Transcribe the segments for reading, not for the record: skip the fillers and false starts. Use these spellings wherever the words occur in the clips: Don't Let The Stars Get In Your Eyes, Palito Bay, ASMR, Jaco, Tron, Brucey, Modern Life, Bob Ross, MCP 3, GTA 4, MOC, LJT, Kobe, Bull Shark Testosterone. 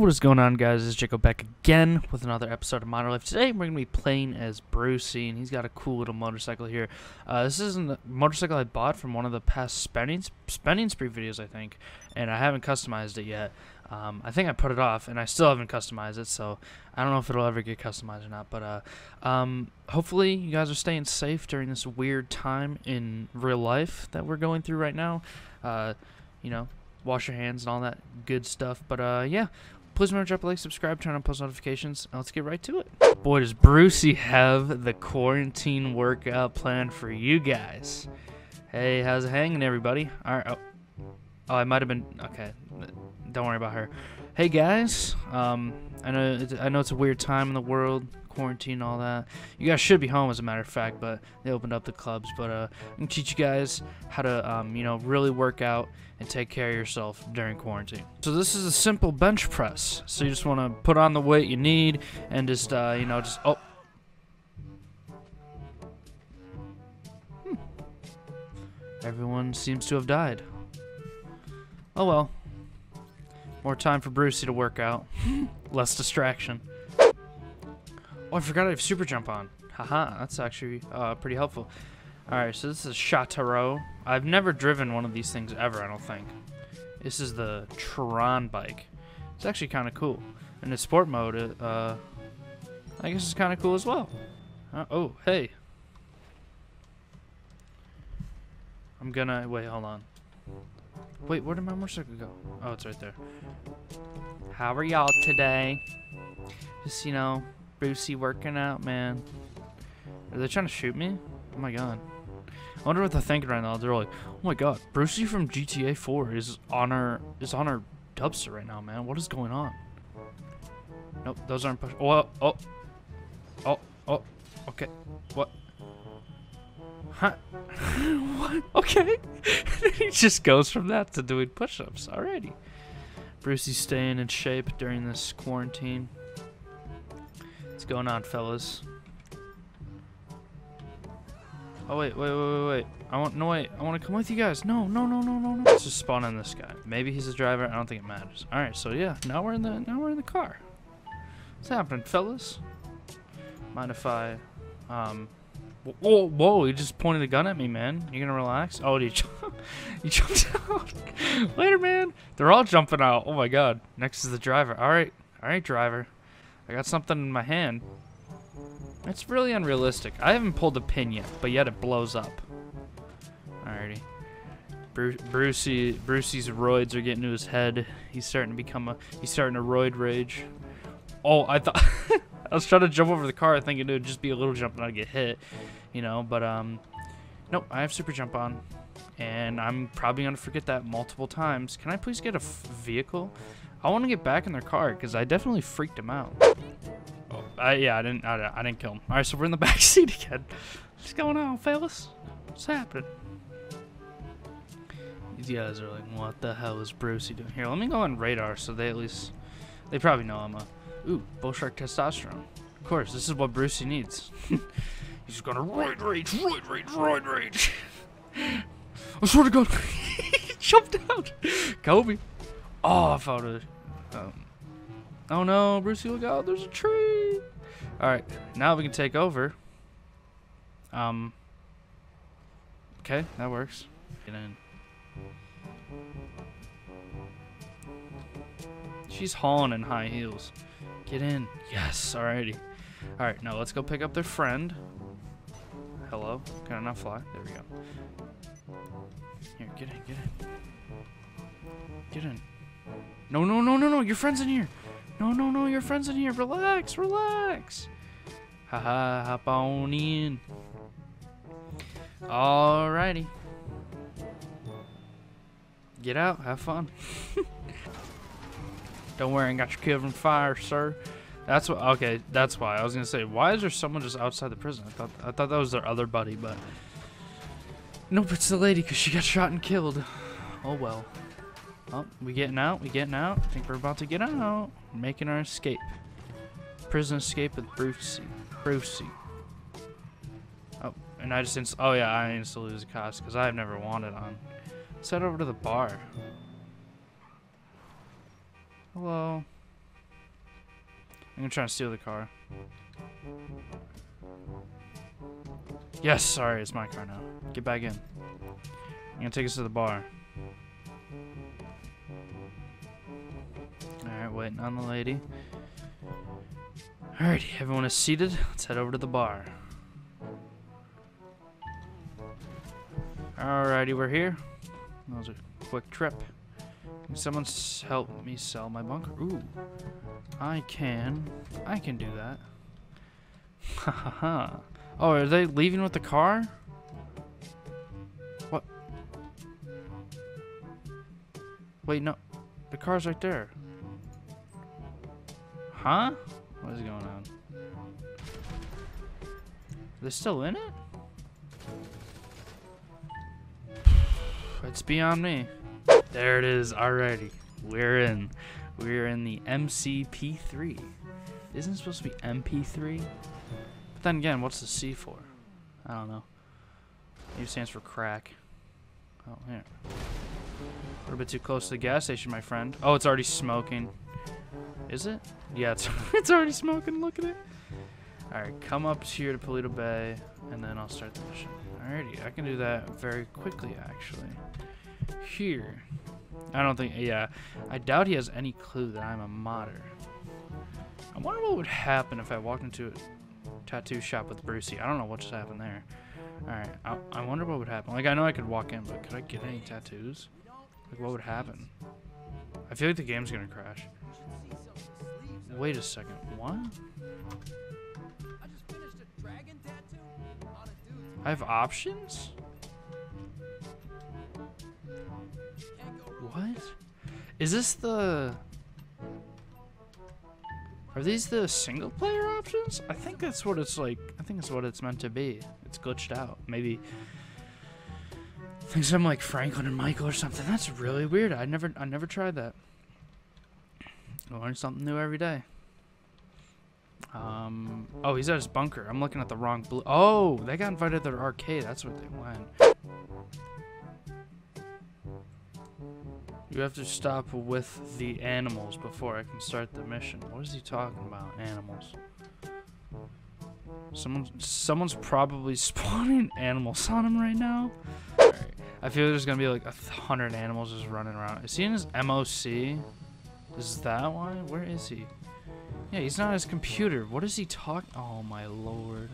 What is going on, guys? It's Jaco back again with another episode of Modern Life. Today we're going to be playing as Brucey, and he's got a cool little motorcycle here. This is a motorcycle I bought from one of the past spending spree videos, I think, and I haven't customized it yet. I think I put it off, and I still haven't customized it, so I don't know if it'll ever get customized or not, but hopefully you guys are staying safe during this weird time in real life that we're going through right now. You know, wash your hands and all that good stuff, but yeah, please remember to drop a like, subscribe, turn on post notifications, and let's get right to it. Boy, does Brucey have the quarantine workout plan for you guys. Hey, how's it hanging, everybody? All right. Oh, I might have been okay. Don't worry about her. Hey guys, I know it's a weird time in the world, quarantine and all that. You guys should be home, as a matter of fact, but they opened up the clubs. But I'm gonna teach you guys how to, you know, really work out and take care of yourself during quarantine. So this is a simple bench press. So you just want to put on the weight you need and just, you know, just Everyone seems to have died. Oh well. More time for Brucey to work out. Less distraction. Oh, I forgot I have super jump on. Haha, that's actually pretty helpful. Alright, so this is Chateau. I've never driven one of these things ever, I don't think. This is the Tron bike. It's actually kind of cool. And in sport mode, I guess it's kind of cool as well. Oh, hey. I'm gonna... Wait, hold on. Wait, where did my motorcycle go? Oh, it's right there. How are y'all today? Just, you know, Brucey working out, man. Are they trying to shoot me? Oh my god. I wonder what they're thinking right now. They're like, oh my god, Brucey from GTA 4 is on our dumpster right now, man. What is going on? Nope, those aren't push. Oh, okay. What? Huh? What? Okay. He just goes from that to doing push-ups. Alrighty. Brucey's staying in shape during this quarantine. What's going on, fellas? Oh wait. I want to come with you guys. No. Let's just spawn on this guy. Maybe he's a driver. I don't think it matters. All right. So yeah, now we're in the car. What's happening, fellas? Mind if I Whoa, you just pointed a gun at me, man. You gonna relax? Oh, you jump? You jumped out. Later, man. They're all jumping out. Oh my god. Next is the driver. All right, driver. I got something in my hand. It's really unrealistic. I haven't pulled a pin yet, but yet it blows up. Alrighty. Brucey's roids are getting to his head. He's starting to become a... He's starting to roid rage. Oh, I thought... I was trying to jump over the car thinking it would just be a little jump and I'd get hit, you know, but, nope, I have super jump on, and I'm probably going to forget that multiple times. Can I please get a vehicle? I want to get back in their car, because I definitely freaked him out. Oh, I didn't kill him. Alright, so we're in the back seat again. What's going on, fellas? What's happening? These guys are like, what the hell is Brucey doing here? Let me go on radar, so they at least, they probably know I'm a... Ooh, Bull Shark Testosterone. Of course, this is what Brucey needs. He's gonna roid rage. I swear to God, he jumped out. Kobe. Oh, I found it. Oh no, Brucey, look out! There's a tree. All right, now we can take over. Okay, that works. Get in. She's hauling in high heels. Get in. Yes, alrighty. Alright, now let's go pick up their friend. Hello? Can I not fly? There we go. Here, get in. No, your friend's in here. No, your friend's in here. Relax. Haha, hop on in. Alrighty. Get out, have fun. Don't worry, I got your kid from fire, sir. That's what. Okay, that's why. I was gonna say, why is there someone just outside the prison? I thought that was their other buddy, but nope, it's the lady because she got shot and killed. Oh well. Oh, we getting out. I think we're about to get out, making our escape. Prison escape with Brucey. Oh, and I just I instantly lose the cops because I've never wanted on. Let's head over to the bar. Hello. I'm trying to steal the car. Yes, sorry, it's my car now. Get back in. I'm gonna take us to the bar. Alright, waiting on the lady. Alright, everyone is seated. Let's head over to the bar. Alrighty, we're here. That was a quick trip. Can someone help me sell my bunker? Ooh, I can do that. Haha. Oh, are they leaving with the car? What? Wait, no. The car's right there. Huh? What is going on? They're still in it? It's beyond me. There it is. Alrighty, we're in. We're in the MCP 3. Isn't it supposed to be MP3? But then again, what's the C for? I don't know. It stands for crack. Oh, here. We're a bit too close to the gas station, my friend. Oh, it's already smoking. Is it? Yeah, it's already smoking. Look at it. Alright, come up here to Palito Bay, and then I'll start the mission. Alrighty, I can do that very quickly, actually. Here. I don't think, yeah. I doubt he has any clue that I'm a modder. I wonder what would happen if I walked into a tattoo shop with Brucey. I don't know what just happened there. Alright, I wonder what would happen. Like, I know I could walk in, but could I get any tattoos? Like, what would happen? I feel like the game's gonna crash. Wait a second, what? I have options? What? Is this the... Are these the single player options? I think that's what it's like. I think it's what it's meant to be. It's glitched out. Maybe... I think I'm like Franklin and Michael or something. That's really weird. I never tried that. I learn something new every day. Oh, he's at his bunker. I'm looking at the wrong blue. Oh, they got invited to their arcade. That's what they went. You have to stop with the animals before I can start the mission. What is he talking about? Animals. Someone's probably spawning animals on him right now. All right. I feel there's gonna be like 100 animals just running around. Is he in his MOC? Is that one? Where is he? Yeah, he's not on his computer. What is he talking? Oh my lord.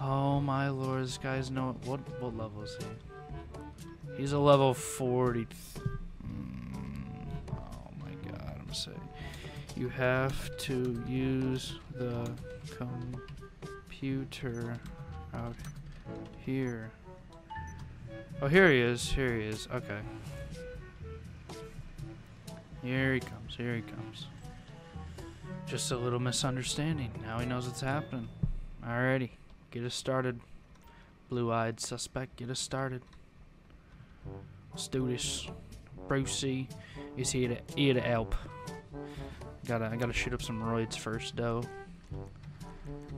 Oh my lord. This guy's no. What level is he? He's a level 40. Oh my god. I'm sick. You have to use the computer out here. Oh, here he is. Here he is. Okay. Here he comes. Here he comes. Just a little misunderstanding. Now he knows what's happening. Alrighty. Get us started. Blue-eyed suspect, get us started. Let's do this. Brucey is here to help. I gotta shoot up some roids first, though.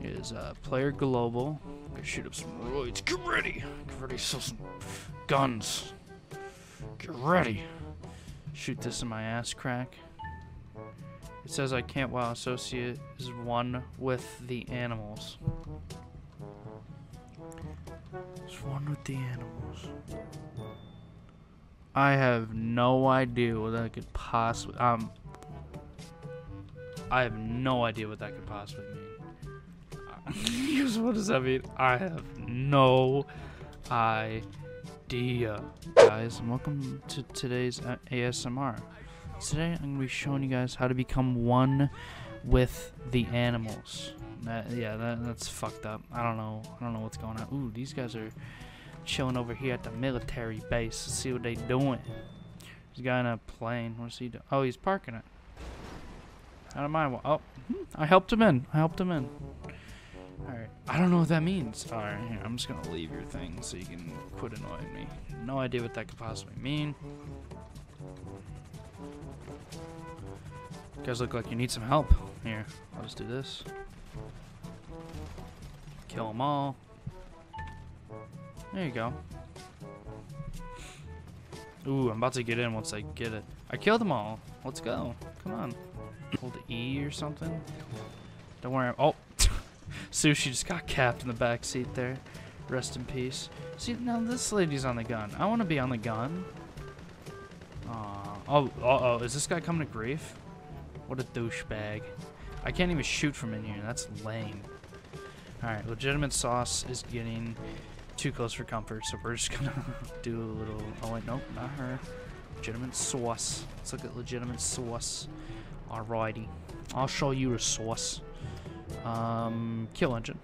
Is player global. Gotta shoot up some roids. Get ready! Get ready to sell some guns. Get ready. Shoot this in my ass crack. It says I can't while associate is one with the animals. It's one with the animals. I have no idea what that could possibly... I have no idea what that could possibly mean. What does that mean? I have no idea. Guys, and welcome to today's ASMR. Today, I'm going to be showing you guys how to become one with the animals. That's fucked up. I don't know what's going on. Ooh, these guys are chilling over here at the military base. Let's see what they doing. There's a guy in a plane. What's he doing? Oh, he's parking it. Out of my way. Oh, I helped him in. Alright. I don't know what that means. Alright, here, I'm just going to leave your thing so you can quit annoying me. No idea what that could possibly mean. You guys look like you need some help. Here, I'll just do this. Kill them all. There you go. Ooh, I'm about to get in once I get it. I killed them all. Let's go. Come on. Hold E or something. Don't worry. Oh, Sushi just got capped in the back seat there. Rest in peace. See, now this lady's on the gun. I want to be on the gun. Is this guy coming to grief? What a douchebag. I can't even shoot from in here. That's lame. Alright, legitimate sauce is getting too close for comfort, so we're just gonna do a little... Oh wait, nope, not her. Legitimate sauce. Let's look at legitimate sauce. Alrighty. I'll show you the sauce. Kill engine.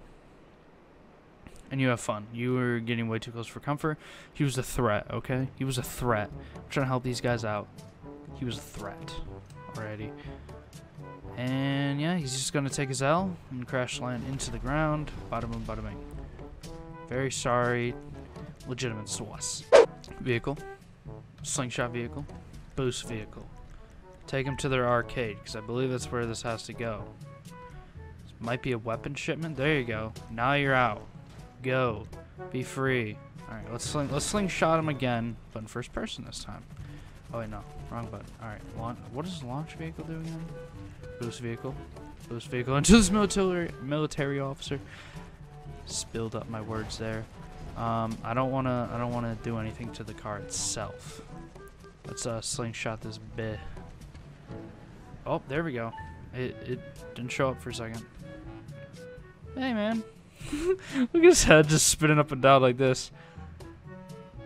And you have fun. You were getting way too close for comfort. He was a threat, okay? He was a threat. I'm trying to help these guys out. He was a threat. Alrighty. And yeah, he's just gonna take his L and crash land into the ground. Bada boom, bada bing. Very sorry. Legitimate sauce. Vehicle. Slingshot vehicle. Boost vehicle. Take him to their arcade, because I believe that's where this has to go. This might be a weapon shipment. There you go. Now you're out. Go. Be free. Alright, let's slingshot him again, but in first person this time. Oh wait, no. Wrong button. Alright, what does launch vehicle do again? Boost vehicle. Boost vehicle into this military officer. Spilled up my words there. I don't wanna do anything to the car itself. Let's slingshot this bit. Oh, there we go. It didn't show up for a second. Hey man. Look at his head just spinning up and down like this.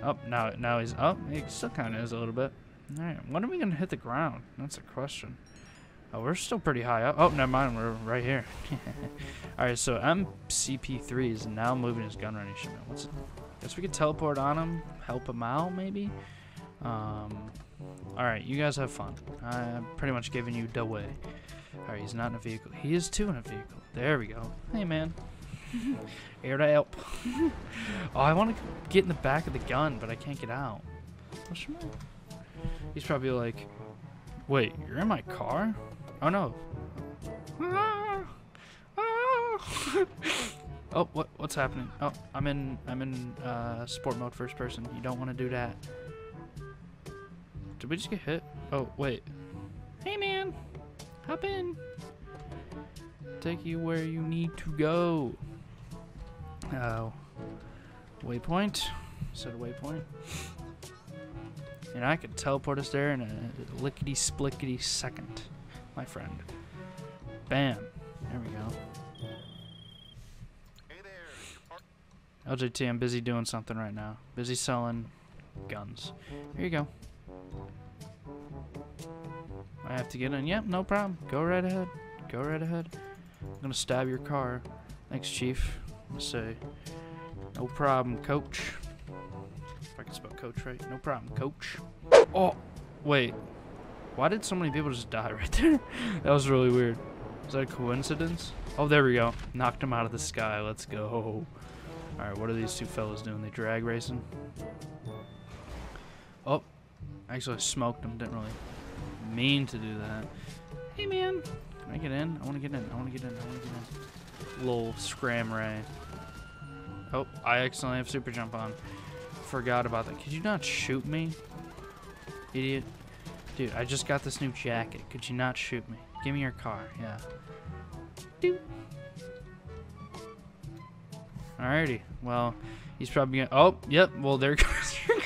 Up now he's up. He still kind of is a little bit. All right, when are we gonna hit the ground? That's a question. Oh, we're still pretty high up. Oh, never mind. We're right here. All right, so MCP 3 is now moving his gun running shipment. Guess we could teleport on him, help him out maybe. All right, you guys have fun. I'm pretty much giving you the way. All right, he's not in a vehicle. He is too in a vehicle. There we go. Hey man. Air to help. Oh, I want to get in the back of the gun, but I can't get out. He's probably like, wait, you're in my car? Oh, no. Oh, what's happening? Oh, I'm in sport mode first person. You don't want to do that. Did we just get hit? Oh, wait. Hey, man. Hop in. Take you where you need to go. Oh, waypoint. Set a waypoint. And I could teleport us there in a lickety-splickety second, my friend. Bam. There we go. Hey there. LJT, I'm busy doing something right now. Busy selling guns. Here you go. I have to get in. Yep, no problem. Go right ahead. Go right ahead. I'm gonna stab your car. Thanks, Chief. Let's say, no problem, Coach. If I can spell Coach right. No problem, Coach. Oh, wait. Why did so many people just die right there? That was really weird. Was that a coincidence? Oh, there we go. Knocked him out of the sky. Let's go. All right, what are these two fellas doing? They drag racing? Oh, actually, I smoked them. Didn't really mean to do that. Hey, man. Can I get in? I want to get in. I want to get in. I want to get in. Lol, scram ray. Oh, I accidentally have super jump on. Forgot about that. Could you not shoot me? Idiot. Dude, I just got this new jacket. Could you not shoot me? Give me your car. Yeah. Dude. Alrighty. Well, he's probably gonna... Oh, yep. Well, there goes your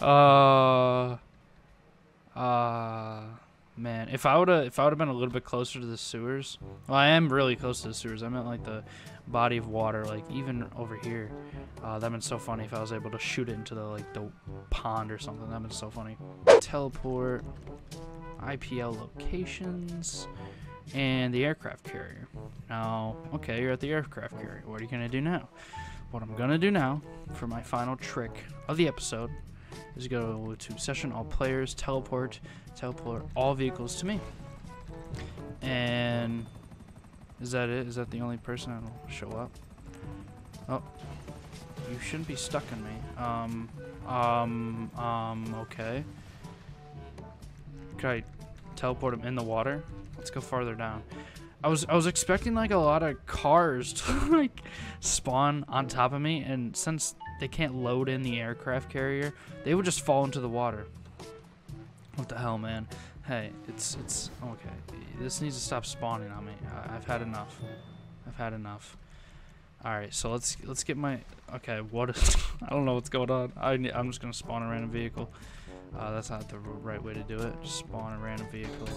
car. Man, if I would've been a little bit closer to the sewers, well, I am really close to the sewers. I meant like the body of water, like even over here. That'd been so funny if I was able to shoot it into the like the pond or something. That'd been so funny. Teleport, IPL locations, and the aircraft carrier. Now, okay, you're at the aircraft carrier. What are you gonna do now? What I'm gonna do now for my final trick of the episode is go to session, all players, teleport all vehicles to me. And is that it? Is that the only person that'll show up? Oh, you shouldn't be stuck in me. Okay. Could I teleport him in the water? Let's go farther down. I was expecting like a lot of cars to like spawn on top of me, and since they can't load in the aircraft carrier, they would just fall into the water. What the hell, man? Hey, it's okay. This needs to stop spawning on me. I've had enough. I've had enough. All right, so let's get my. Okay, what? I don't know what's going on. I'm just gonna spawn a random vehicle. That's not the right way to do it. Just spawn a random vehicle.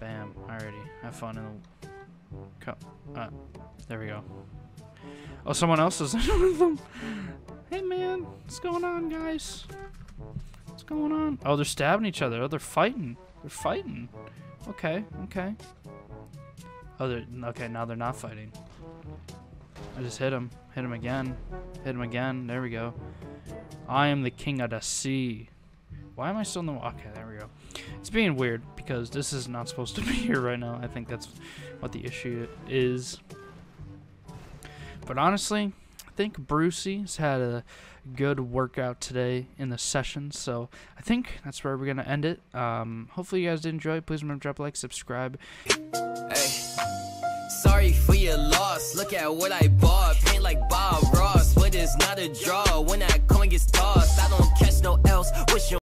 Bam. Alrighty. Have fun in the. There we go. Oh, someone else is in with them. Hey man, what's going on, guys? What's going on? Oh, they're stabbing each other. Oh, they're fighting. They're fighting. Okay, okay. Oh, they're okay. Now they're not fighting. I just hit him. Hit him again. Hit him again. There we go. I am the king of the sea. Why am I still in the water? Okay, there we go. It's being weird because this is not supposed to be here right now. I think that's what the issue is. But honestly, I think Brucey's had a good workout today in the session. So I think that's where we're going to end it. Hopefully you guys did enjoy. Please remember to drop a like, subscribe. Hey, sorry for your loss. Look at what I bought. Paint like Bob Ross, but it's not a draw. When I come and get tossed, I don't catch no else. Wish